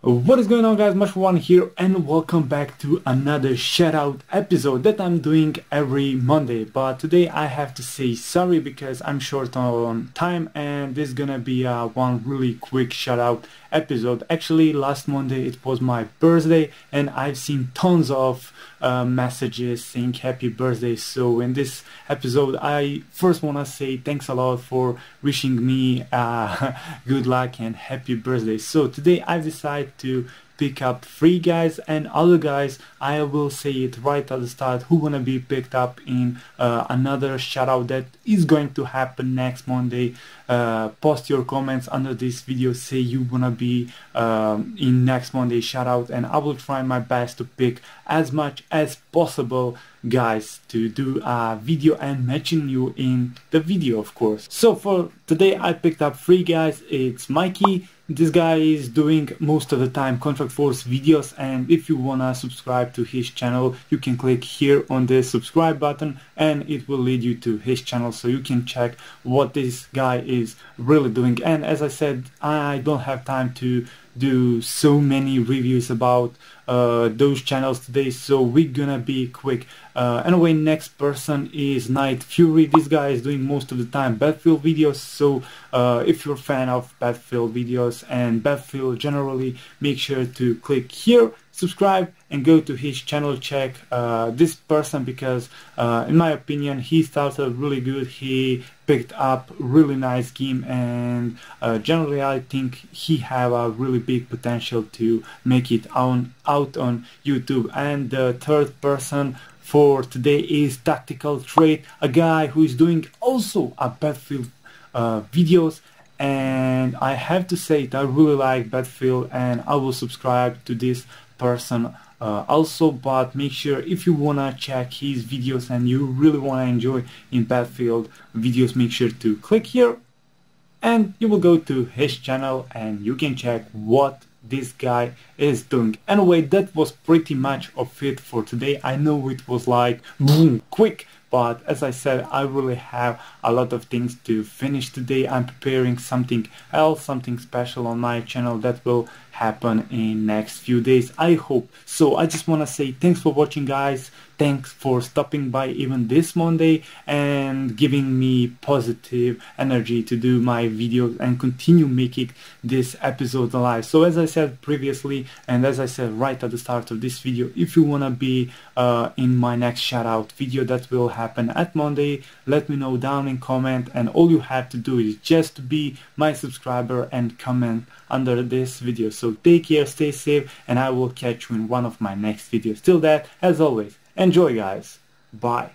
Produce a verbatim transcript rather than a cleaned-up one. What is going on, guys? MarshalONE here, and welcome back to another shoutout episode that I'm doing every Monday. But today I have to say sorry because I'm short on time, and this is gonna be uh, one really quick shoutout episode. Actually, last Monday it was my birthday, and I've seen tons of uh, messages saying happy birthday. So in this episode, I first wanna say thanks a lot for wishing me uh, good luck and happy birthday. So today I've decided to pick up three guys, and other guys I will say it right at the start who gonna be picked up in uh, another shoutout that is going to happen next Monday. Uh, post your comments under this video, say you gonna be um, in next Monday shoutout, and I will try my best to pick as much as possible guys to do a video and mention you in the video, of course. So for today I picked up three guys. It's Mikey. This guy is doing most of the time Contract Force videos, and if you wanna subscribe to his channel you can click here on the subscribe button and it will lead you to his channel so you can check what this guy is really doing. And as I said, I don't have time to do so many reviews about uh, those channels today, so we're gonna be quick. Uh, anyway, next person is Night Fury. This guy is doing most of the time Battlefield videos, so uh, if you're a fan of Battlefield videos and Battlefield generally, make sure to click here, subscribe, and go to his channel. Check uh, this person because uh, in my opinion he started really good. He picked up really nice game, and uh, generally I think he have a really big potential to make it on out on YouTube. And the third person for today is Tactical Trade, a guy who is doing also a Battlefield uh, videos, and I have to say that I really like Battlefield and I will subscribe to this person uh, also. But make sure, if you wanna check his videos and you really wanna enjoy in Battlefield videos, make sure to click here and you will go to his channel and you can check what this guy is doing. Anyway, that was pretty much of it for today. I know it was like boom quick, but as I said, I really have a lot of things to finish today. I'm preparing something else, something special on my channel that will happen in next few days, I hope. So I just wanna say thanks for watching, guys. Thanks for stopping by even this Monday and giving me positive energy to do my videos and continue making this episode alive. So as I said previously, and as I said right at the start of this video, if you wanna be uh, in my next shoutout video that will happen at Monday, let me know down in comment, and all you have to do is just be my subscriber and comment under this video. So take care, stay safe, and I will catch you in one of my next videos. Till that, as always, enjoy, guys. Bye.